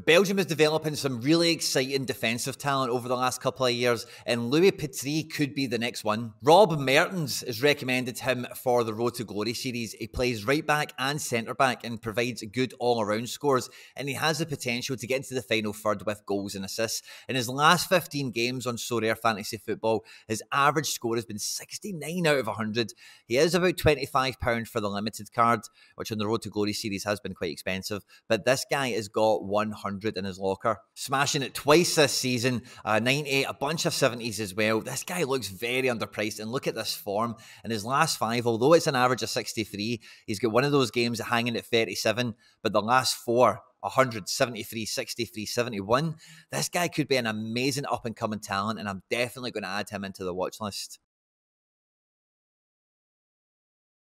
Belgium is developing some really exciting defensive talent over the last couple of years, and Louis Petrie could be the next one. Rob Mertens has recommended him for the Road to Glory series. He plays right back and centre back and provides good all-around scores, and he has the potential to get into the final third with goals and assists. In his last 15 games on Sorare Fantasy Football, his average score has been 69 out of 100. He is about £25 for the limited card, which on the Road to Glory series has been quite expensive, but this guy has got 100 in his locker. Smashing it twice this season, 98, a bunch of 70s as well. This guy looks very underpriced, and look at this form. In his last five, although it's an average of 63, he's got one of those games hanging at 37, but the last four, 100, 73, 63, 71. This guy could be an amazing up-and-coming talent, and I'm definitely going to add him into the watch list.